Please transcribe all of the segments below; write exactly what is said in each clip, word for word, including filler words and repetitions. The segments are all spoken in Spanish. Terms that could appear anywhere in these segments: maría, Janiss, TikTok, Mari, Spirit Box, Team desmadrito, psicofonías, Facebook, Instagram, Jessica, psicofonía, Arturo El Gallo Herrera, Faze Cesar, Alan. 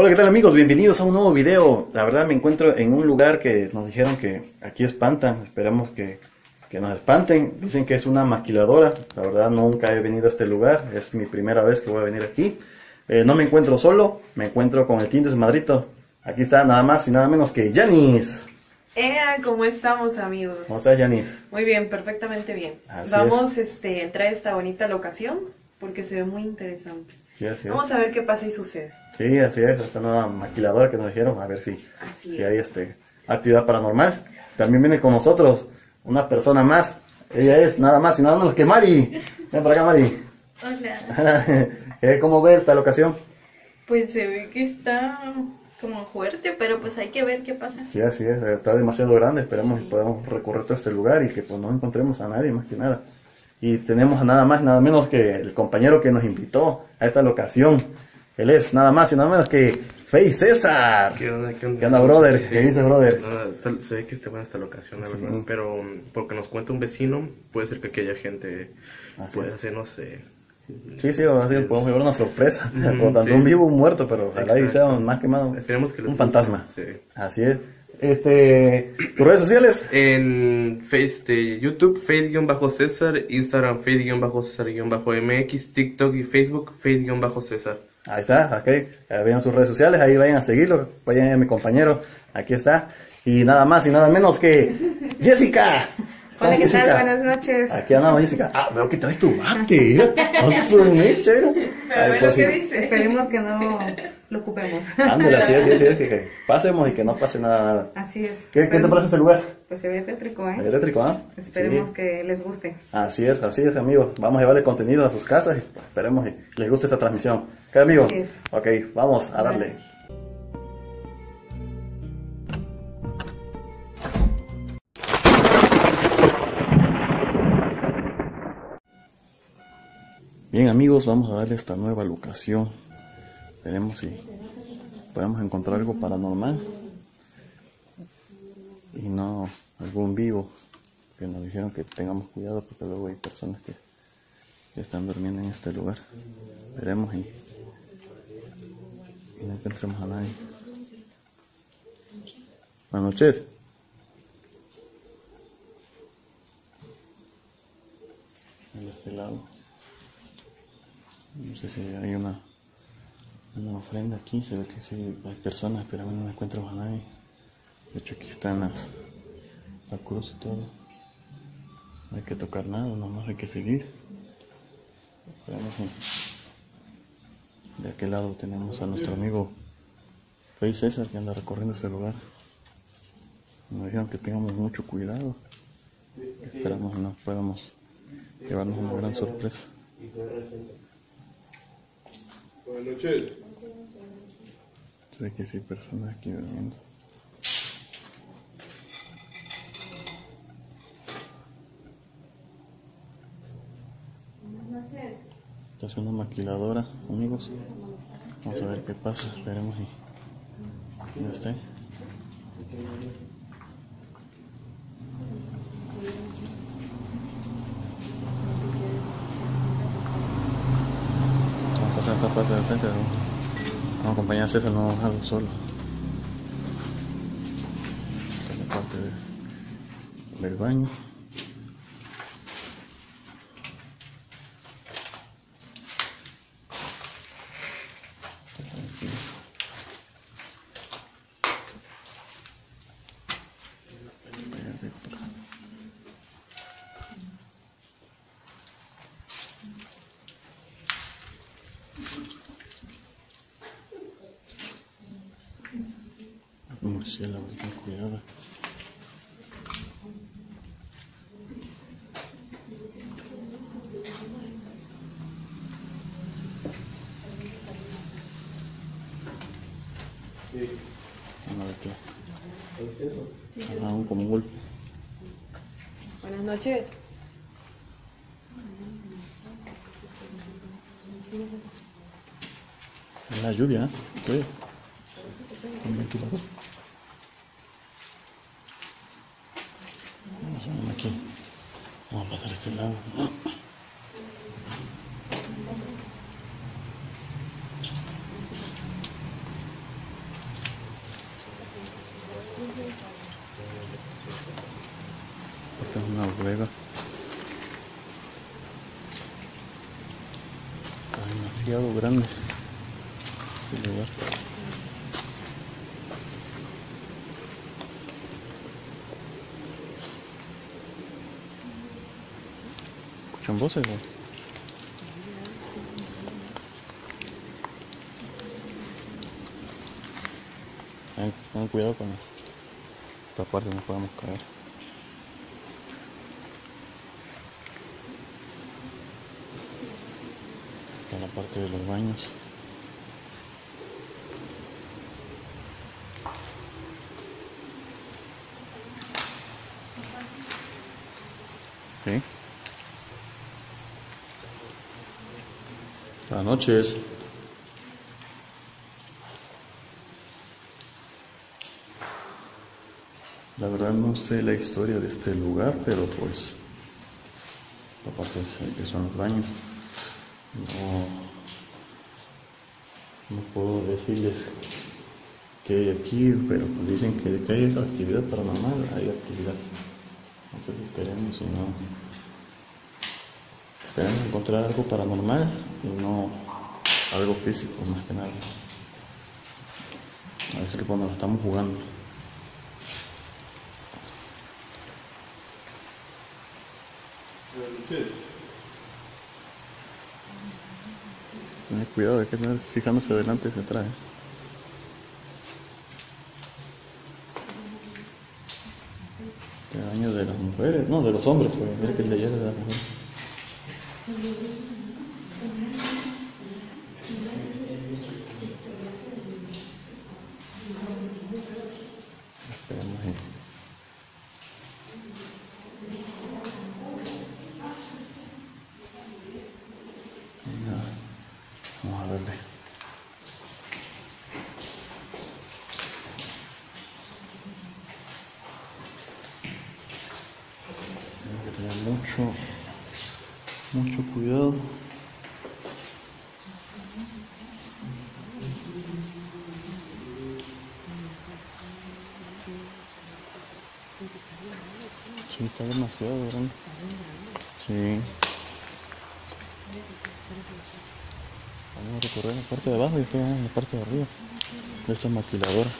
Hola, ¿qué tal amigos? Bienvenidos a un nuevo video. La verdad me encuentro en un lugar que nos dijeron que aquí espantan. Esperamos que, que nos espanten. Dicen que es una maquiladora. La verdad nunca he venido a este lugar. Es mi primera vez que voy a venir aquí. eh, No me encuentro solo. Me encuentro con el Team Desmadrito. Aquí está nada más y nada menos que Janiss. ¡Ea! ¿Cómo estamos amigos? ¿Cómo estás Janiss? Muy bien, perfectamente bien. Así Vamos es. este, a entrar a esta bonita locación porque se ve muy interesante. Sí, Vamos es. a ver qué pasa y sucede. Sí, así es, esta nueva maquiladora que nos dijeron, a ver si, si hay este, actividad paranormal. También viene con nosotros una persona más, ella es nada más y nada menos que Mari. Ven para acá Mari. Hola. ¿Cómo ve esta locación? Pues se ve que está como fuerte, pero pues hay que ver qué pasa. Sí, así es, está demasiado grande, esperamos sí. que podamos recorrer todo este lugar y que pues no encontremos a nadie más que nada. Y tenemos a nada más, nada menos que el compañero que nos invitó a esta locación. Él es nada más y nada menos que Faze Cesar. ¿Qué onda, qué onda? ¿Qué onda, brother? Sí. ¿Qué dices, brother? No, se ve que está buena esta locación, la sí. verdad. Pero porque nos cuenta un vecino, puede ser que aquí haya gente. Así puede es. hacernos. Eh, sí, sí, vamos a decir, podemos llevar una sorpresa. Mm, o tanto sí. un vivo, un muerto, pero ojalá y sea más quemado. Esperemos que un guste. fantasma. Sí. Así es. Este, ¿tus redes sociales? En Face, de YouTube, Faze-Cesar, Instagram, Faze-Cesar-M X, TikTok y Facebook, Faze-Cesar. Ahí está, ok, vean sus redes sociales, ahí vayan a seguirlo, vayan a mi compañero, aquí está. Y nada más y nada menos que Jessica. Hola, ¿qué Jessica? tal? Buenas noches. Aquí andamos Jessica. Ah, veo que traes tu mate. No es un hecho, ¿no? Pero bueno, ¿qué dice? Esperemos que no lo ocupemos. Ándale, así es, así es, así es que, que pasemos y que no pase nada, nada. Así es. ¿Qué, ¿qué te parece este lugar? Pues se ve tétrico, ¿eh? Se ve tétrico, ¿ah? ¿eh? Esperemos sí. que les guste. Así es, así es, amigos. Vamos a llevarle contenido a sus casas y pues, esperemos que les guste esta transmisión. ¿Qué, amigos? Así es. Ok, vamos a darle. Vale. Bien amigos, vamos a darle esta nueva locación. Veremos si podemos encontrar algo paranormal y no algún vivo, que nos dijeron que tengamos cuidado porque luego hay personas que ya están durmiendo en este lugar. Veremos y, y no encontremos a nadie. Buenas noches. En este lado. No sé si hay una, una ofrenda aquí, se ve que sí hay personas, pero no encuentro a nadie. De hecho aquí están las, la cruz y todo. No hay que tocar nada, nomás hay que seguir. De aquel lado tenemos a nuestro amigo Faze Cesar que anda recorriendo ese lugar. Nos dijeron que tengamos mucho cuidado. Esperamos que nos podamos llevarnos una gran sorpresa. Buenas noches. Se ve que sí hay personas aquí durmiendo. Buenas noches. Esta es una maquiladora, amigos. Vamos a ver qué pasa, esperemos y no esté. Esta parte de frente, vamos a acompañar a César, no vamos a dejarlo solo. Esta es la parte de, del baño. Murciélago, ten cuidado. Sí. Una de qué. ¿Es eso? Sí. Ah, un como un golpe. Buenas noches. Es la lluvia, ¿eh? ¿Qué? Un ventilador. Vamos a ver aquí. Vamos a pasar a este lado. esta es una bodega. Está demasiado grande este lugar. ¿Escuchan voces? ¿No? Ten cuidado con esta parte, nos podemos caer. Esta es la parte de los baños. ¿Sí? Buenas noches. La verdad no sé la historia de este lugar, pero pues la parte que son los baños, no, no puedo decirles qué hay aquí, pero pues dicen que de que hay actividad paranormal, hay actividad. Entonces esperemos, si no, esperemos encontrar algo paranormal y no algo físico más que nada. A veces que cuando lo estamos jugando. Tener cuidado, hay que estar fijándose adelante y hacia atrás. Este baño de las mujeres, no, de los hombres, porque mira que el de ayer es de las mujeres. Esperemos ahí. Mucho, mucho cuidado. Sí, está demasiado grande. Sí. Vamos a recorrer la parte de abajo y después en la parte de arriba de esta maquiladora.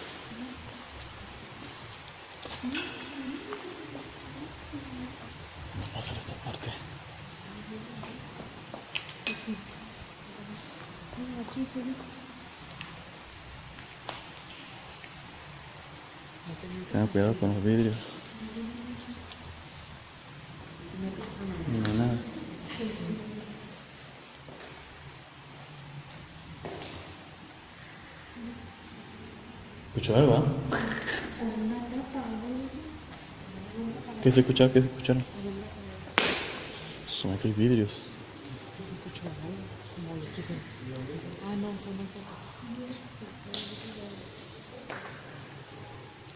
Tengan cuidado con los vidrios. No, nada. ¿Escuchó algo? ¿Qué se escucharon? ¿Qué se escucharon? Son aquellos vidrios. ¿Qué se escuchó? Ah, no, son los fotos.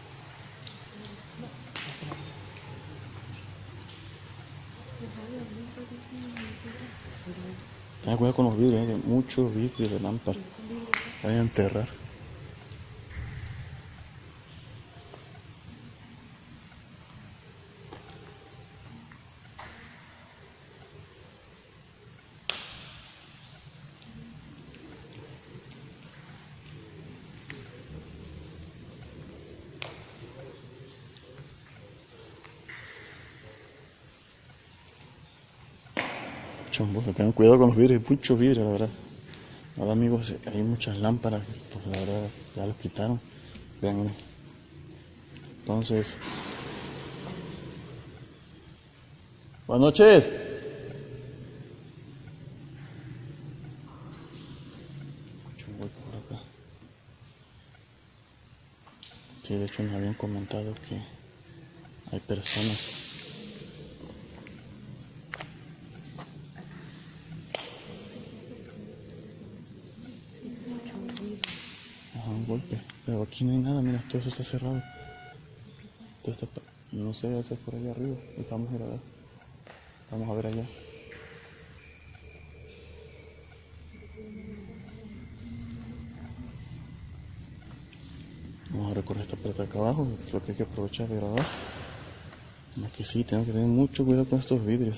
Ten cuidado con los vidrios, hay muchos vidrios de lámpara. Vayan a enterrar. Tengan cuidado con los vidrios, hay muchos vidrios, la verdad. Ahora, amigos, hay muchas lámparas, pues la verdad ya los quitaron. Vean, miren. Entonces, buenas noches. Escucho un hueco por acá. Sí, de hecho, nos habían comentado que hay personas. Golpe, pero aquí no hay nada, mira, todo eso está cerrado. Todo está, no sé, eso es por allá arriba. Vamos a ir a ver. Vamos a ver allá. Vamos a recorrer esta parte de acá abajo, lo que hay que aprovechar de grabar. Más que sí, tengo que tener mucho cuidado con estos vidrios.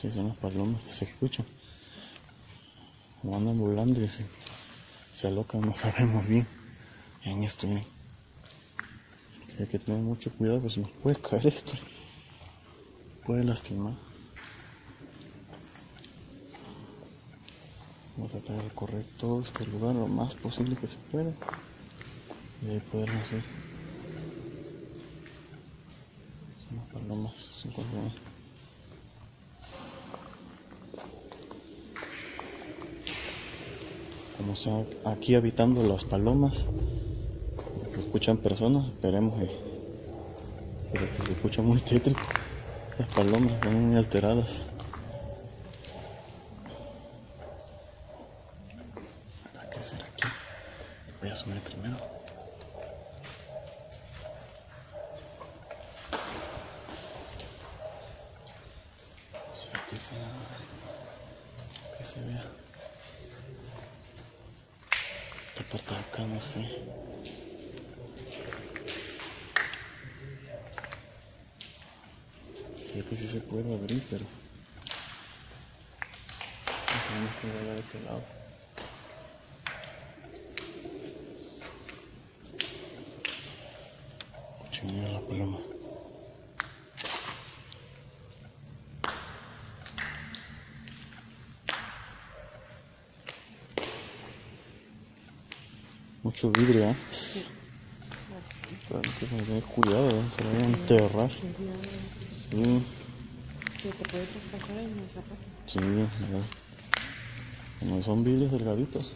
Sí, son las palomas que se escuchan. O andan volando y se, se alocan, no sabemos bien. En esto, miren. Hay que tener mucho cuidado porque se nos puede caer esto. Puede lastimar. Vamos a tratar de recorrer todo este lugar lo más posible que se pueda. Y ahí poderlo hacer. Son las palomas, son palomas. Como están aquí habitando las palomas, que escuchan personas, esperemos que, que se escucha muy tétrico. Las palomas están muy alteradas. ¿Qué hacer aquí? Voy a subir primero. Sí, aquí se, que se vea. Esta parte de acá no sé. Sé que sí se puede abrir, pero no sabemos cómo va a dar de qué lado. Chinga la paloma. Mucho vidrio, ¿eh? Sí. Claro, hay que tener cuidado, ¿eh? Se lo van a enterrar. Sí. ¿Que te puede traspasar en los zapatos? Sí, mira. Como son vidrios delgaditos,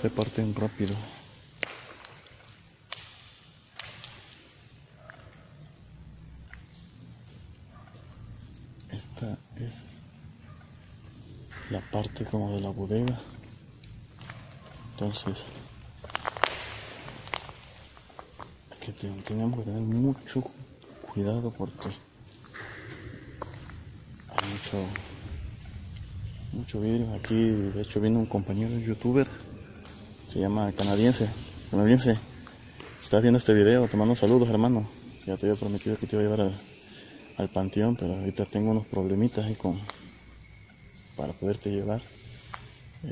se parten rápido. Esta es la parte como de la bodega. Entonces, que tenemos que tener mucho cuidado porque hay mucho, mucho vidrio. Aquí, de hecho, viene un compañero youtuber, se llama Canadiense. Canadiense, si estás viendo este video, te mando saludos, hermano. Ya te había prometido que te iba a llevar al, al panteón, pero ahorita tengo unos problemitas ahí con, para poderte llevar.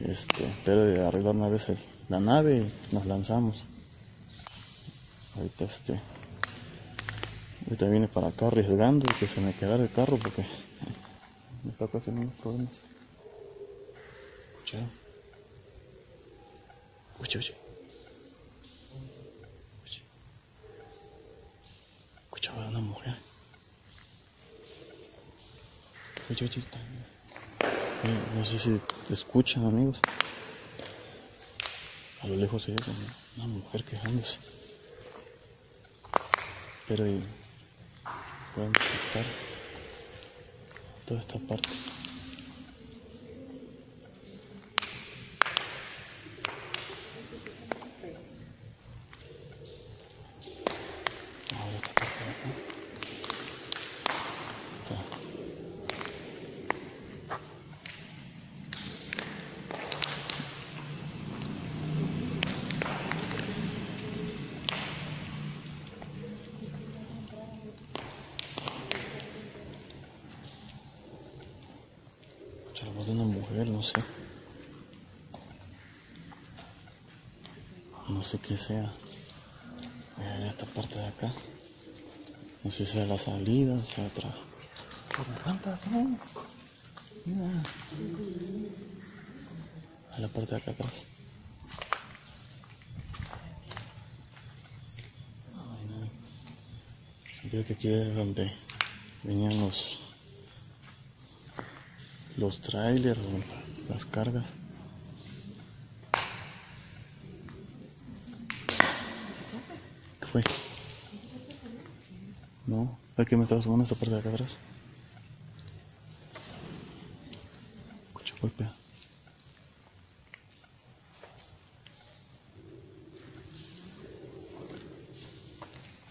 Este, espero de arreglar una vez el, la nave y nos lanzamos. Ahorita este ahorita vine para acá arriesgando que se me quedara el carro porque me está ocasionando unos problemas. ¿Escucharon? Escucha, escucha. Escuchaba a una mujer. Escucha, escucha. No sé si te escuchan, amigos. A lo lejos se ve una mujer quejándose. Pero y, pueden detectar toda esta parte. Ahora esta parte de acá. No sé qué sea. Voy a ver esta parte de acá. No sé si sea la salida, o sea atrás. Por las rampas, no. Mira. A la parte de acá atrás. Ay, no. Creo que aquí es donde venían los, los trailers o las cargas. fue? No, aquí me estaba sumando esta parte de acá atrás. Escucha, golpea.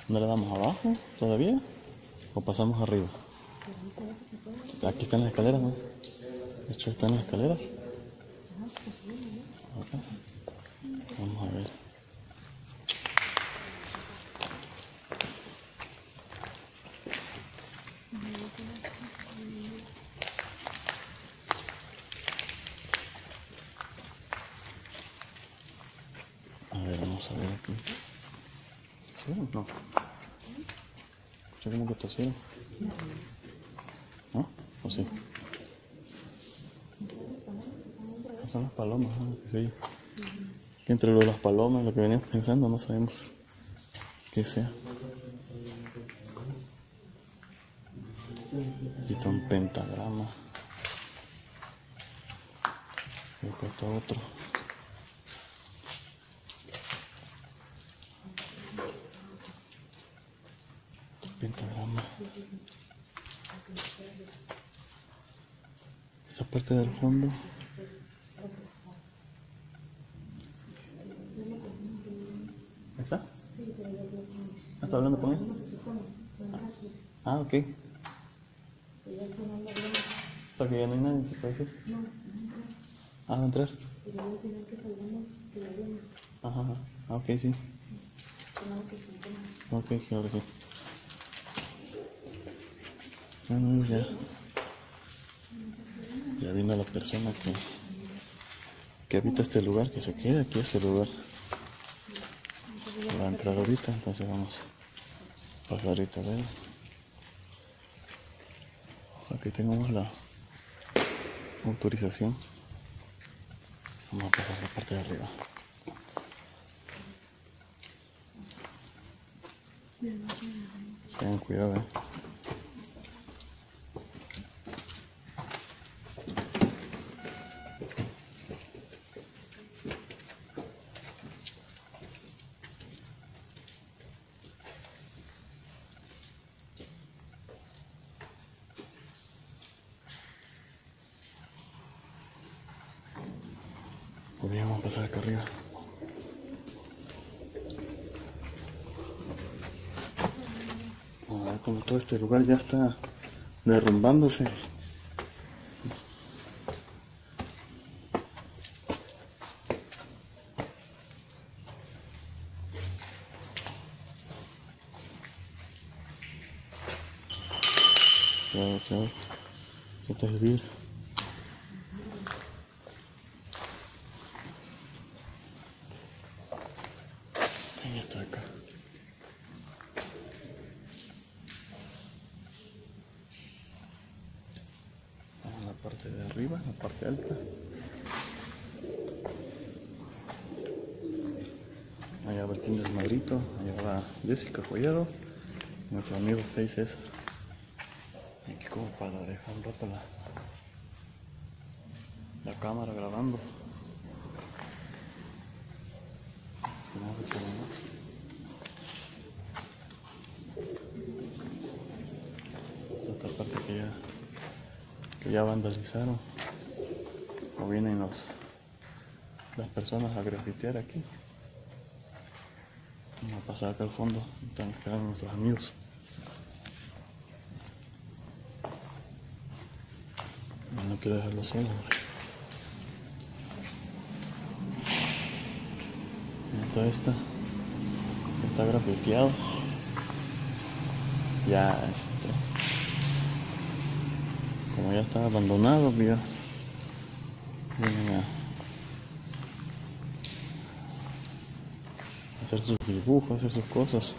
¿No le damos abajo todavía? ¿O pasamos arriba? Aquí están las escaleras, ¿no? De hecho, están las escaleras. Okay. Vamos a ver. A ver, vamos a ver aquí. ¿Sí o no? ¿Escuché como que tosieron? ¿No? ¿O sí? Son las palomas, ¿eh? Sí. Que entre las palomas, lo que veníamos pensando, no sabemos qué sea. Aquí está un pentagrama. Y acá está otro. Otro pentagrama. Esta parte del fondo. ¿Estás hablando con él? Ah, ok. Porque ya no hay nadie, ¿se puede decir? Ah, ¿va a entrar? Ajá, ajá. Ah, ok, sí. Ok, claro que sí. No, no, ya. Ya vino la persona que, que habita este lugar, que se queda aquí a este lugar. Va a entrar ahorita, entonces vamos. Pasadita, a ver. Aquí tenemos la autorización. Vamos a pasar la parte de arriba. Tengan cuidado, eh. Podríamos pasar acá arriba. A ver, como todo este lugar ya está derrumbándose. Claro, claro. Ya está el vidrio. Allá va el Team Desmadrito, allá va Jessica Collado, nuestro amigo Faze Cesar. Aquí como para dejar un rato la, la cámara grabando. Tenemos el celular. Esta parte que ya, que ya vandalizaron, o vienen los, las personas a grafitear aquí. Vamos a pasar acá al fondo, están esperando nuestros amigos. No quiero dejarlo solo. Todo esto está grafiteado. Ya este. Como ya está abandonado, mira. Vienen a hacer sus dibujos, hacer sus cosas.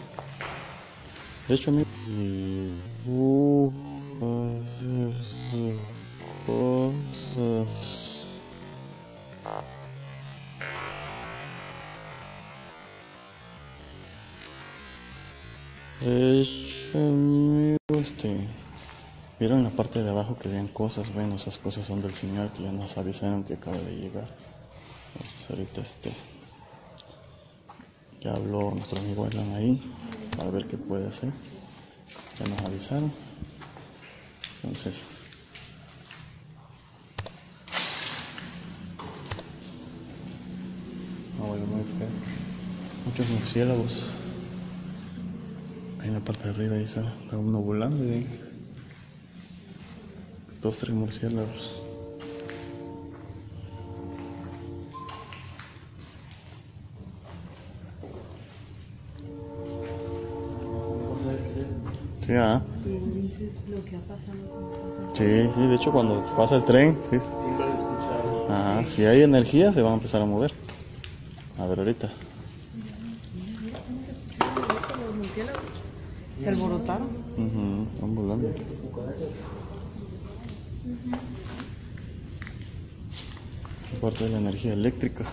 De hecho, amigos, dibujos, hacer sus cosas. De hecho, amigos, este, vieron en la parte de abajo que vean cosas. Bueno, esas cosas son del señor que ya nos avisaron que acaba de llegar. Entonces, ahorita este. Ya habló nuestro amigo Alan ahí para ver qué puede hacer. Ya nos avisaron. Entonces, no, bueno, muy feo. Muchos murciélagos. Ahí en la parte de arriba ahí está, está uno volando y de ahí. Dos, tres murciélagos. Sí, ah. Y dices lo que ha pasado. Sí, sí, de hecho cuando pasa el tren, sí. Siempre lo escuchamos. Ajá, si hay energía se van a empezar a mover. A ver ahorita. ¿Cómo se pusieron los murciélagos? Se alborotaron. Uh-huh, están volando. Uh-huh. Parte de la energía eléctrica.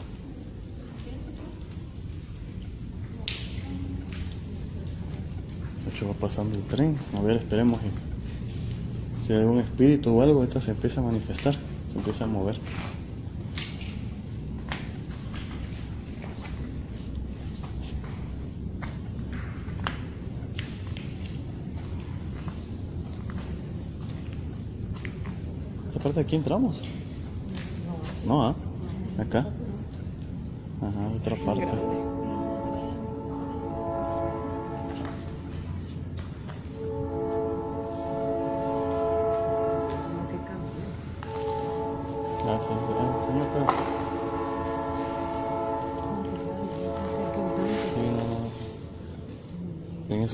Va pasando el tren, a ver, esperemos y, si hay algún espíritu o algo, esta se empieza a manifestar, se empieza a mover. ¿Esta parte de aquí entramos? No, no, ¿ah? Acá. Ajá, otra parte.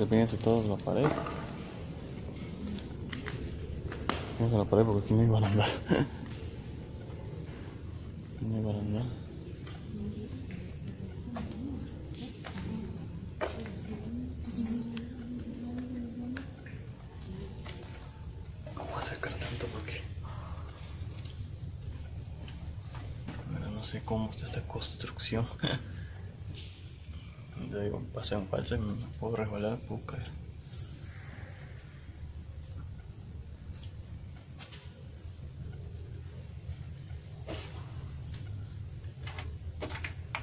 Fíjense todos en la pared. Fíjense en la pared porque aquí no hay barandal. Aquí no hay barandal. No voy a acercar tanto porque bueno, no sé cómo está esta construcción. Digo, pasé un paso y me puedo resbalar, puedo caer.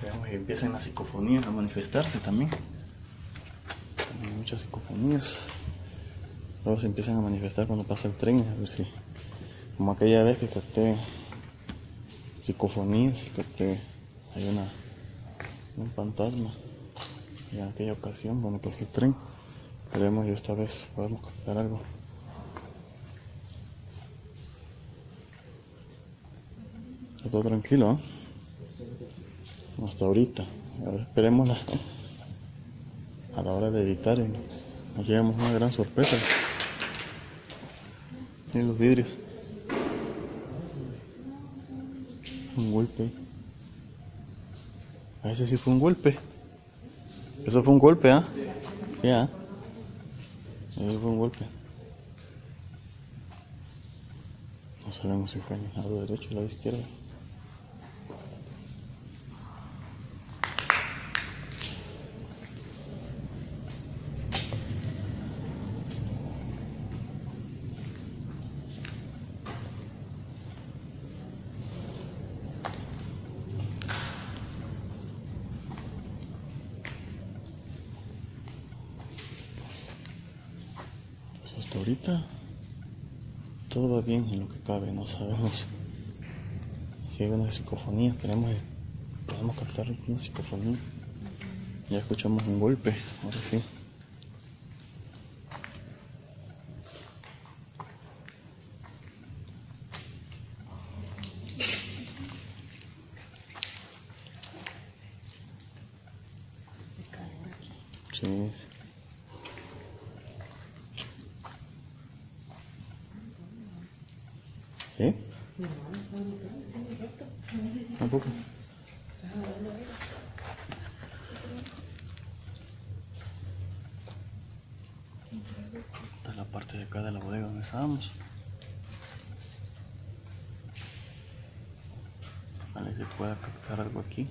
Veamos que empiezan las psicofonías a manifestarse también. También hay muchas psicofonías. Luego se empiezan a manifestar cuando pasa el tren, a ver si... Como aquella vez que capté psicofonías y capté... Hay una... un fantasma. Y en aquella ocasión, bueno, pasó el tren, esperemos y esta vez podemos captar algo. Está todo tranquilo, ¿eh? Hasta ahorita. Ahora esperemos la, a la hora de editar y nos llevamos una gran sorpresa. Miren los vidrios. Un golpe. A veces sí fue un golpe. Eso fue un golpe, ¿ah? ¿Eh? Sí, ¿ah? ¿Eh? Eso fue un golpe. No sabemos si fue en el lado derecho o el lado izquierdo. Ahorita todo va bien en lo que cabe, no sabemos si hay una psicofonía, esperemos que podamos captar una psicofonía. Ya escuchamos un golpe, ahora sí. Vamos. Vale, se pueda captar algo aquí.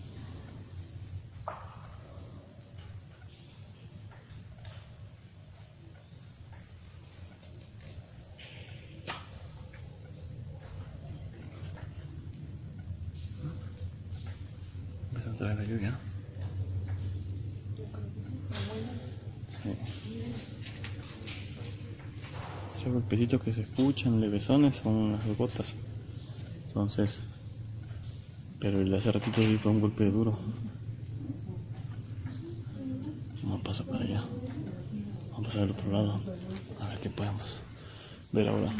Empieza a entrar la lluvia. Esos golpecitos que se escuchan, levesones, son las gotas. Entonces, pero el de hace ratito sí fue un golpe duro. Vamos a pasar para allá. Vamos a pasar al otro lado. A ver qué podemos ver ahora.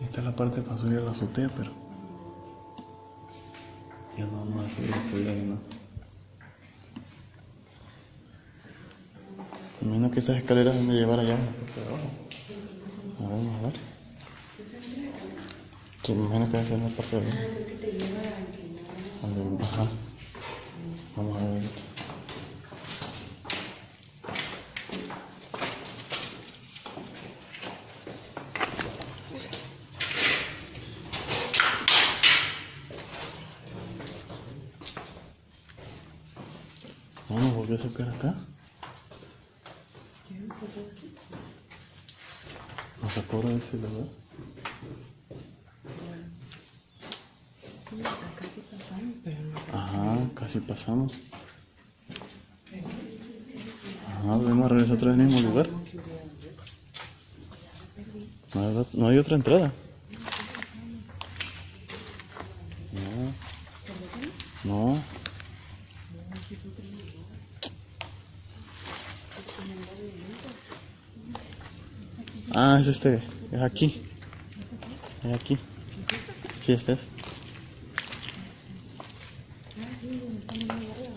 Esta es la parte para subir a la azotea, pero ya no vamos a subir esta vida de nada. A menos que esas escaleras deben de llevar allá, pero bueno, vamos a ver. Que me imagino que debe ser la parte de abajo. Ajá. Vamos a ver esto. Vamos, volvió a sacar acá. Nos sacó de ese lugar. Casi pasamos, pero no. Ajá, casi pasamos. Ajá, vamos a regresar otra vez al mismo lugar. No hay, no hay otra entrada. No. No. Ah, es este, es aquí. Es aquí. Sí, este es.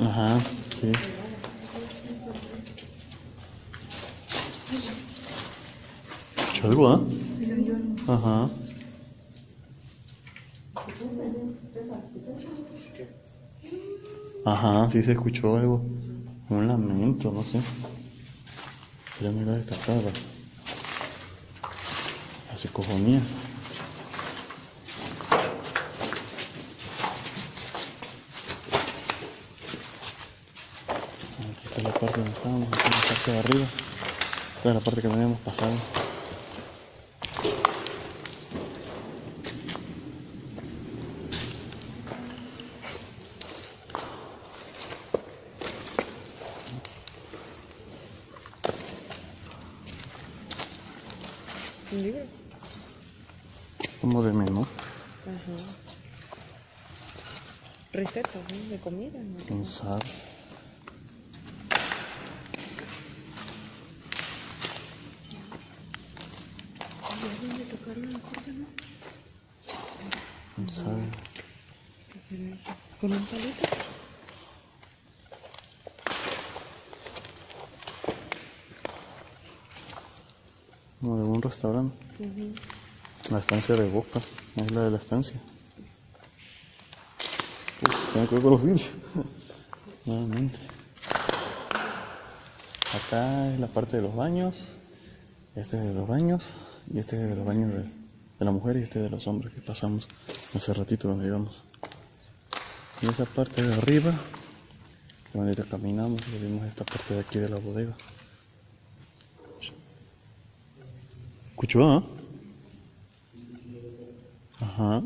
Ajá, sí. Chalgo, ¿ah? ¿Eh? Ajá. Ajá, sí se escuchó algo. Un lamento, no sé. Pero me lo descartaba. Psicofonías. Aquí está la parte donde estábamos, aquí en la parte de arriba. Esta es la parte que no habíamos pasado. ¿Un libro? Como de menú. Ajá. Recetas, ¿eh? De comida, ¿no? ¿Quién sabe? ¿Dónde tocaron la puerta, no? ¿Quién sabe? ¿Qué será eso? ¿Con un palito? Como de un restaurante. Ajá. La estancia de Boca, no es la de la estancia. Uf, tengo que ver con los vidrios. Nuevamente. Acá es la parte de los baños. Este es de los baños. Y este es de los baños de, de la mujer y este es de los hombres que pasamos hace ratito donde íbamos. Y esa parte de arriba, donde caminamos y vimos esta parte de aquí de la bodega. ¿Escuchó, ah? ¿Eh? Ajá.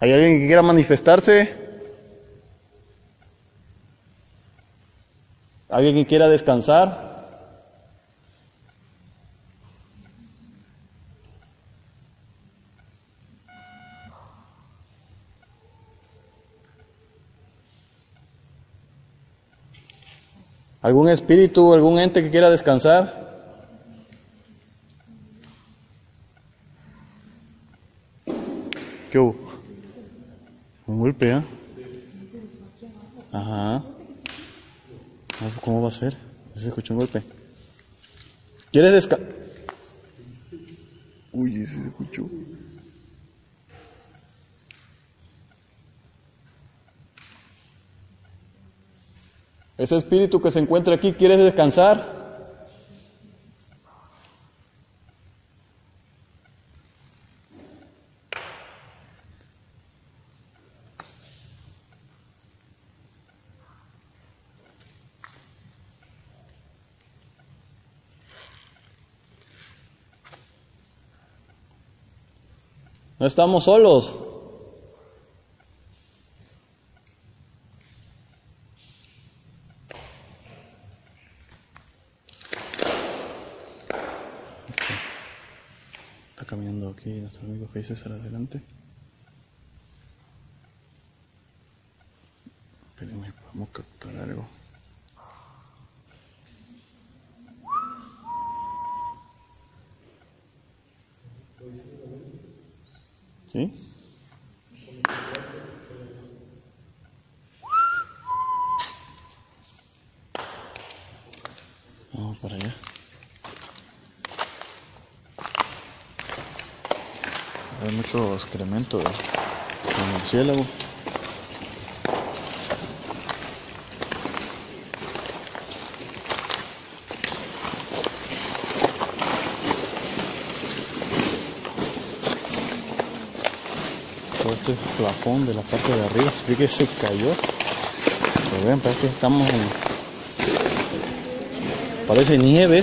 ¿Hay alguien que quiera manifestarse? ¿Alguien que quiera descansar? ¿Algún espíritu, algún ente que quiera descansar? ¿Qué hubo? Un golpe, ¿ah? ¿Eh? Ajá. ¿Cómo va a ser? Se escuchó un golpe. ¿Quieres descansar? Uy, ese se escuchó. Ese espíritu que se encuentra aquí quiere descansar. No estamos solos. Está caminando aquí nuestro amigo Faze Cesar adelante. Esperemos que podamos captar algo. ¿Sí? Vamos para allá. Hay mucho excremento de murciélago. Este plafón de la parte de arriba, vi que se cayó, pero vean, parece que estamos en... parece nieve.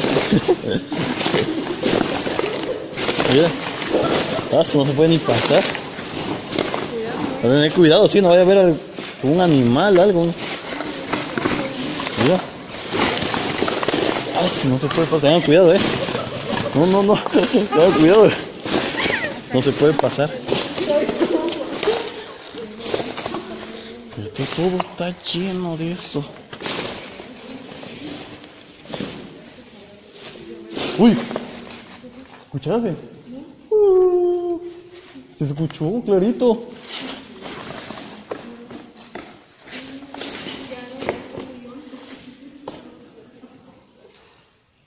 Mira, ah, no se puede ni pasar. Cuidado. Tener cuidado, si sí, no vaya a ver un animal, algo. Mira, ah, si no se puede pasar, tengan cuidado, eh. No, no, no, tengan cuidado, eh. No se puede pasar. Todo está lleno de esto. Uy, ¿escuchaste? Uh, se escuchó clarito.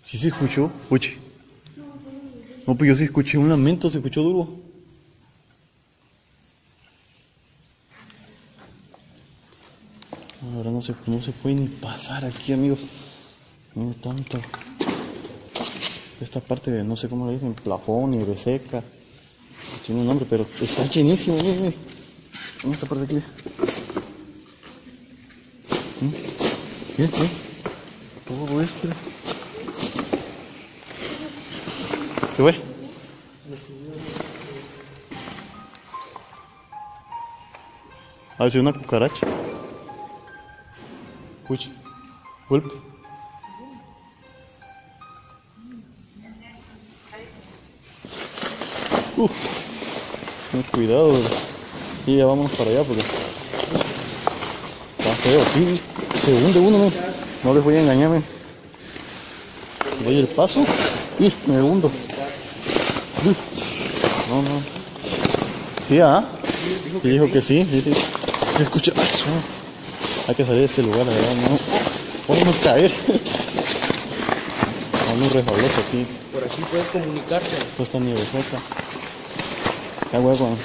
¿Sí se escuchó? Oye, no, pues yo sí escuché un lamento, se escuchó duro. Ahora no se, no se puede ni pasar aquí, amigos. No es tanto. Esta parte de, no sé cómo le dicen, plafón, nieve seca. Tiene un nombre, pero está llenísimo. Mire, mire. Esta parte de aquí. Mire, mire. Todo esto. ¿Qué fue? A ver si una cucaracha. Escucha, golpe. Uf, ten cuidado. Sí, ya vamos para allá porque está feo aquí. Se hunde uno, man. No les voy a engañar, man. Doy el paso y me hundo. No, no. Sí, ah. Y dijo que sí, sí, sí. Se escucha. Ay, suena. Hay que salir de ese lugar, la verdad, no. Vamos a caer. Vamos resbaloso aquí. Por aquí puedes comunicarte. Pues está nieve seca. Ya huevo.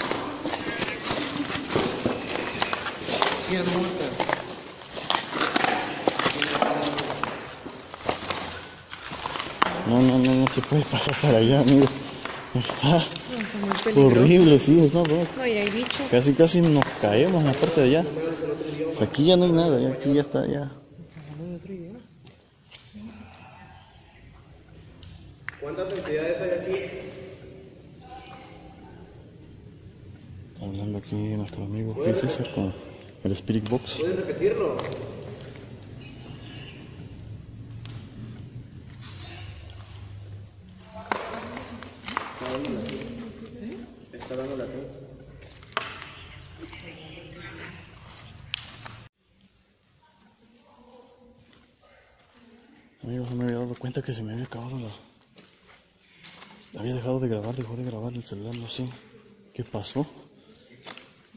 No, no, no, no se puede pasar para allá, amigo. Está horrible, sí, está todo. No, y hay bichos. Casi, casi nos caemos en la parte de allá. O sea, aquí ya no hay nada, ya, aquí ya está, ya. ¿Cuántas entidades hay aquí? Está hablando aquí nuestro amigo Faze Cesar con el Spirit Box. ¿Puedes repetirlo? Está dando la luz. Amigos, no me había dado cuenta que se me había acabado la... Había dejado de grabar, dejó de grabar el celular, no sé qué pasó.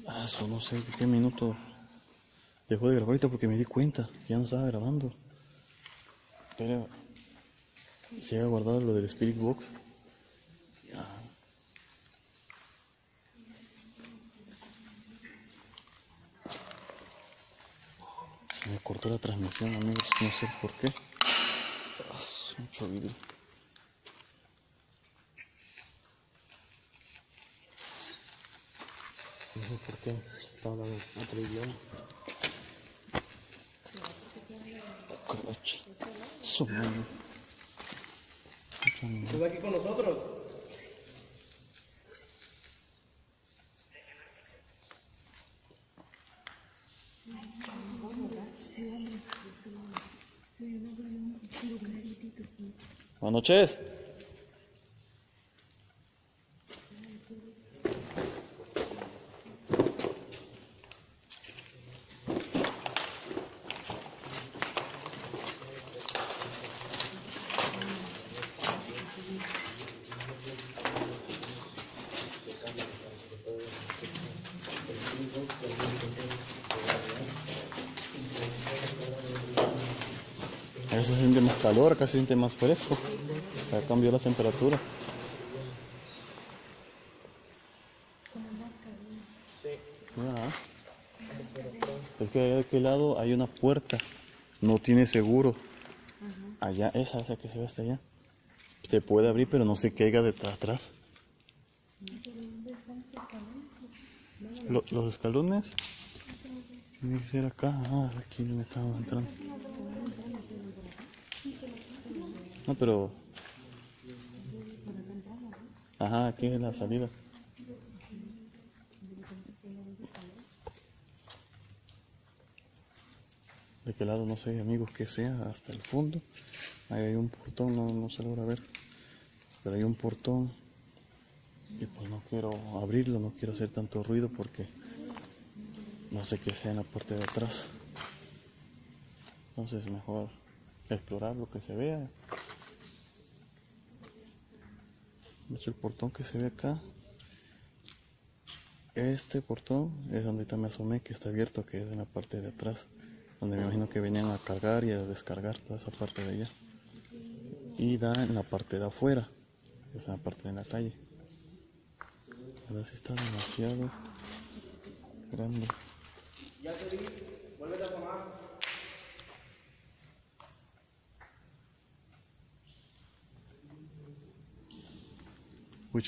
Ah, eso no sé qué minuto dejó de grabar ahorita porque me di cuenta que ya no estaba grabando. Pero se había guardado lo del Spirit Box. Ya. Me cortó la transmisión, amigos, no sé por qué. Oh, mucho vidrio. No sé por qué está hablando otro idioma. Caracho. Su mano. ¿Estás aquí con nosotros? Buenas noches. Acá se siente más calor, acá se siente más fresco. Acá cambió la temperatura. Ah. Es que allá de aquel lado hay una puerta. No tiene seguro. Allá, esa, esa que se ve hasta allá. Se puede abrir, pero no se caiga de atrás. Los, los escalones. Tiene que ser acá. Ah, aquí no me estaba entrando. No, pero... Ajá, aquí es la salida. De qué lado, no sé, amigos, que sea, hasta el fondo. Ahí hay un portón, no, no se logra ver. Pero hay un portón. Y pues no quiero abrirlo, no quiero hacer tanto ruido porque... No sé qué sea en la parte de atrás. Entonces mejor explorar lo que se vea. De hecho, el portón que se ve acá, este portón es donde ahorita me asomé, que está abierto, que es en la parte de atrás, donde me imagino que venían a cargar y a descargar toda esa parte de allá. Y da en la parte de afuera, es en la parte de la calle. Ahora sí está demasiado grande. Ya te vi, vuelve a tomar. Uy.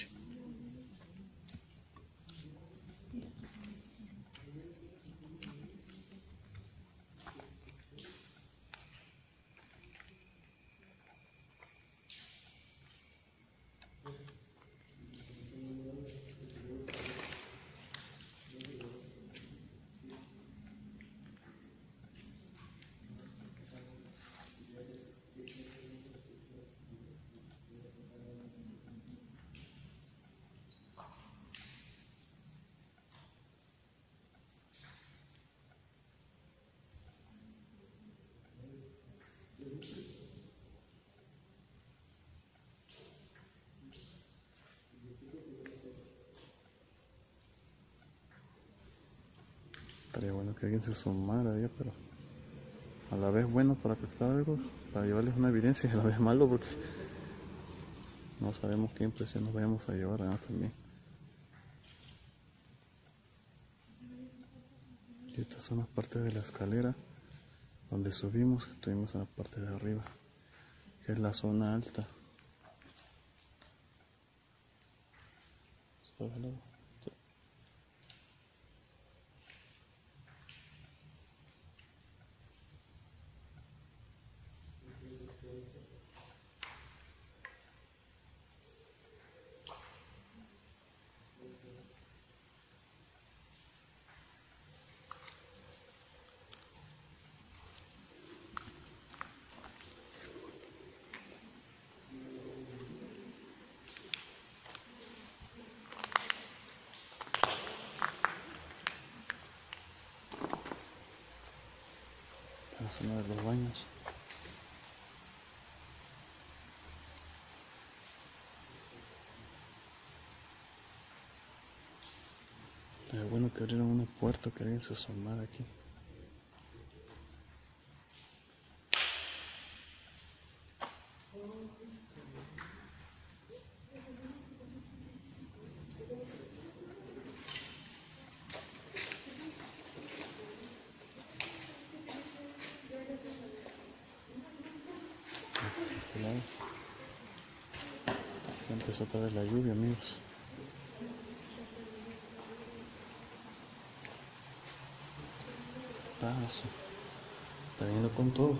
Estaría bueno que alguien se sumara a Dios, pero a la vez bueno para captar algo, para llevarles una evidencia, y a la vez malo porque no sabemos qué impresión nos vayamos a llevar, además también. Y estas son las partes de la escalera donde subimos, estuvimos en la parte de arriba, que es la zona alta. ¿Está jalado? Es uno de los baños. Es bueno que abrieron una puerta, que alguien se asomara aquí. Ya empezó otra vez la lluvia, amigos. Paso. Está viendo con todo.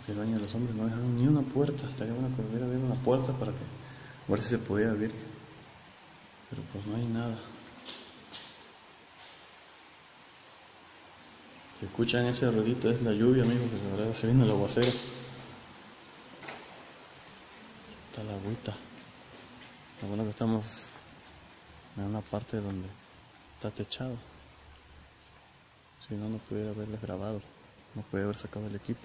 Este baño de los hombres no dejaron ni una puerta. Estaría bueno que hubiera habido una puerta para que a ver si se podía abrir. Pero pues no hay nada. Si escuchan ese ruidito es la lluvia, amigos, que la verdad se viene el aguacero. Está la agüita. Lo bueno que estamos en una parte donde está techado. Si no, no pudiera haberles grabado. No pudiera haber sacado el equipo.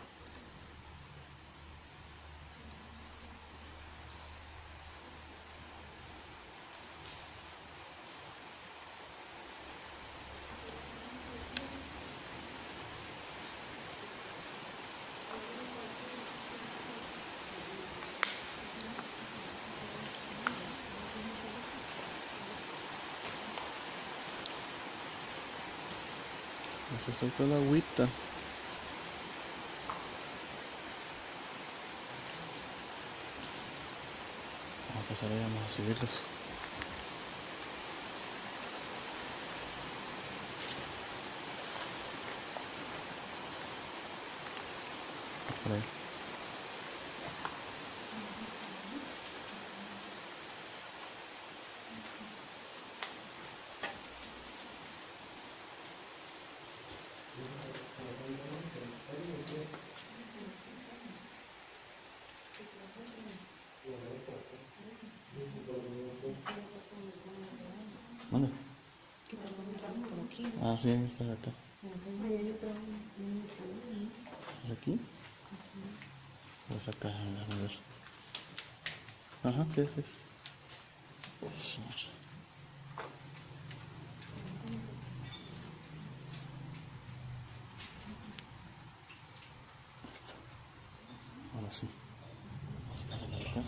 Se soltó la agüita. Vamos a pasar ahí, vamos a subirlos. Por ahí. ¿Dónde? Ah, sí, estás acá. ¿Es aquí? Vamos acá, a ver. Ajá, ¿qué es eso? Listo. Ahora sí. Vamos a pasar acá.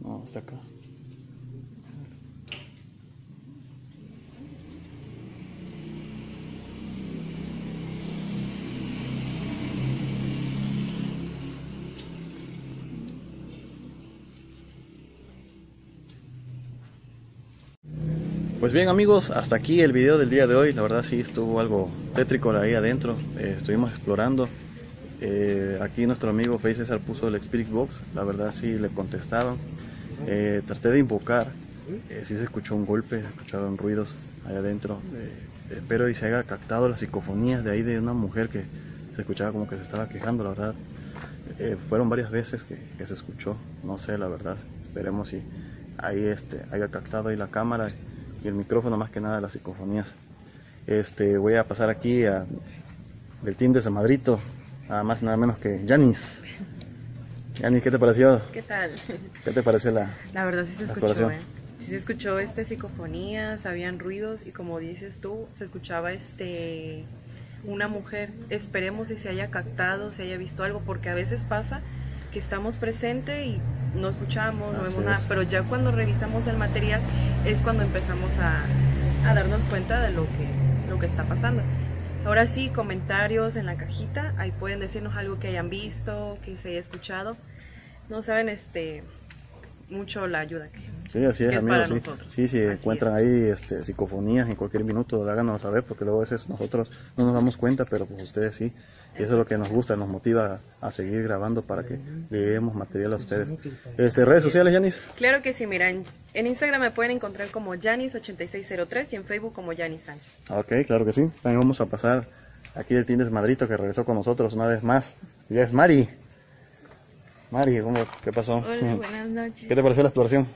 No, hasta acá. Pues bien, amigos, hasta aquí el video del día de hoy. La verdad sí estuvo algo tétrico ahí adentro. Eh, estuvimos explorando. Eh, aquí nuestro amigo Faze Cesar puso el Spirit Box. La verdad sí le contestaban. Eh, traté de invocar. Eh, sí se escuchó un golpe, se escucharon ruidos allá adentro. Eh, espero y se haya captado las psicofonías de ahí de una mujer que se escuchaba como que se estaba quejando. La verdad eh, fueron varias veces que, que se escuchó. No sé, la verdad. Esperemos si ahí este haya captado ahí la cámara y el micrófono, más que nada las psicofonías. Este voy a pasar aquí a, del Team Desmadrito. Nada más nada menos que Janiss. Janiss, ¿qué te pareció? ¿Qué tal? ¿Qué te pareció la La verdad sí se escuchó, eh. Sí se escuchó este, psicofonías, habían ruidos y como dices tú, se escuchaba este una mujer. Esperemos si se haya captado, se haya visto algo, porque a veces pasa que estamos presentes y no escuchamos, no vemos nada. Pero ya cuando revisamos el material es cuando empezamos a, a darnos cuenta de lo que, lo que está pasando. Ahora sí, comentarios en la cajita, ahí pueden decirnos algo que hayan visto, que se haya escuchado. No saben este mucho la ayuda que, sí, así es, que es amigos, para sí, nosotros. Sí, si sí, encuentran es. ahí este, psicofonías en cualquier minuto, háganos saber, porque luego a veces nosotros no nos damos cuenta, pero pues ustedes sí. Y eso es lo que nos gusta, nos motiva a seguir grabando para que lleguemos material a ustedes. Este, ¿Redes sociales, Janiss? Claro que sí, mira, en, en Instagram me pueden encontrar como Janiss ocho seis cero tres y en Facebook como Janiss Sánchez. Ok, claro que sí. También vamos a pasar aquí el Team Desmadrito que regresó con nosotros una vez más. Ya es Mari. Mari, ¿cómo, ¿qué pasó? Hola, buenas noches. ¿Qué te pareció la exploración?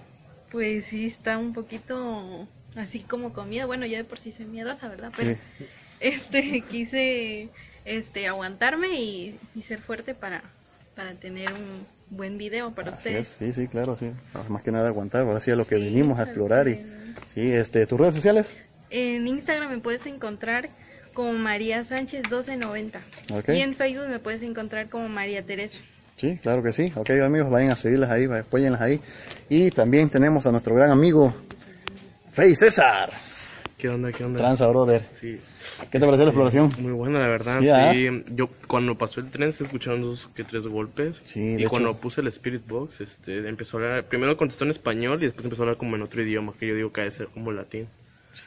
Pues sí, está un poquito así como con miedo. Bueno, ya de por sí soy miedosa, ¿verdad? Pero sí. este, quise... Este, aguantarme y, y ser fuerte para, para tener un buen video para así ustedes. Es, sí, sí, claro, sí. Más que nada aguantar, ahora sí es lo que sí, vinimos a explorar. Y, sí, este, ¿tus redes sociales? En Instagram me puedes encontrar como María Sánchez mil doscientos noventa. Okay. Y en Facebook me puedes encontrar como María Teresa. Sí, claro que sí. Ok, amigos, vayan a seguirlas ahí, apóyenlas ahí. Y también tenemos a nuestro gran amigo Faze Cesar. ¿Qué onda, qué onda? Transa, brother. Sí. ¿Qué te pareció la exploración? Muy buena, la verdad. Sí, sí. Yo cuando pasó el tren se escucharon dos que tres golpes. Sí, y cuando hecho... puse el Spirit Box, este, empezó a hablar. Primero contestó en español y después empezó a hablar como en otro idioma, que yo digo que ha de ser como latín.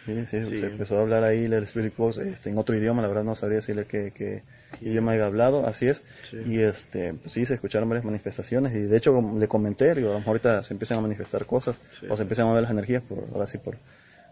Sí, sí, sí. Se empezó a hablar ahí el Spirit Box este, en otro idioma, la verdad no sabría decirle qué que sí. idioma había hablado, así es. Sí. Y este, pues, sí, se escucharon varias manifestaciones y de hecho le comenté, digo, a lo mejor ahorita se empiezan a manifestar cosas, sí, o se empiezan a ver las energías, por, ahora sí, por,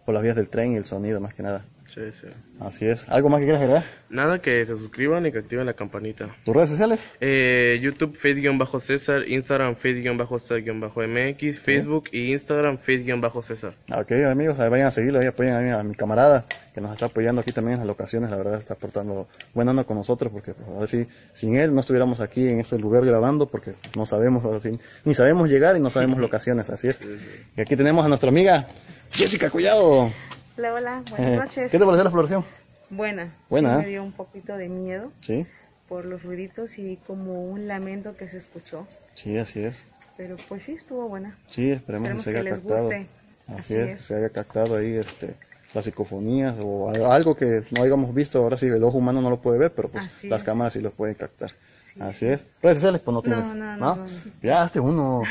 por las vías del tren y el sonido más que nada. Sí, sí. Así es. ¿Algo más que quieras agregar? Nada, que se suscriban y que activen la campanita. ¿Tus redes sociales? Eh, YouTube, Faze-Cesar, Instagram, Faze-Cesar-M X, Facebook ¿Sí? y Instagram, Faze-Cesar. Ok, amigos, vayan a seguirlo, ahí apoyen a mi, a mi camarada que nos está apoyando aquí también en las locaciones. La verdad está aportando buena onda con nosotros porque pues, ahora sí, sin él no estuviéramos aquí en este lugar grabando porque no sabemos, ahora sí, ni sabemos llegar y no sabemos locaciones, así es. Sí, sí. Y aquí tenemos a nuestra amiga Jessica, cuidado. Hola, hola, buenas noches. ¿Qué te pareció la exploración? Buena. Buena. Sí, me dio un poquito de miedo. Sí. Por los ruiditos y como un lamento que se escuchó. Sí, así es. Pero pues sí, estuvo buena. Sí, esperemos, esperemos que se haya que captado. Les guste. Así, así es, es, se haya captado ahí este, las psicofonías o algo que no hayamos visto. Ahora sí, el ojo humano no lo puede ver, pero pues así las es. cámaras sí lo pueden captar. Sí. Así es. Redes sociales, pues no tienes. No, no, no. ¿No? no, no. Ya, este uno.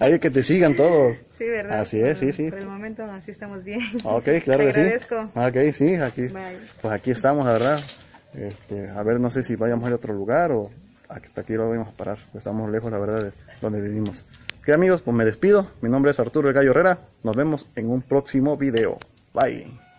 Hay que te sigan todos. Sí, ¿verdad? Así es, bueno, sí, sí. Por el momento, así estamos bien. Ok, claro que sí. Agradezco. Ok, sí, aquí. Bye. Pues aquí estamos, la verdad. Este, a ver, no sé si vayamos a ir a otro lugar o hasta aquí lo vamos a parar. Pues estamos lejos, la verdad, de donde vivimos. Ok, amigos, pues me despido. Mi nombre es Arturo El Gallo Herrera. Nos vemos en un próximo video. Bye.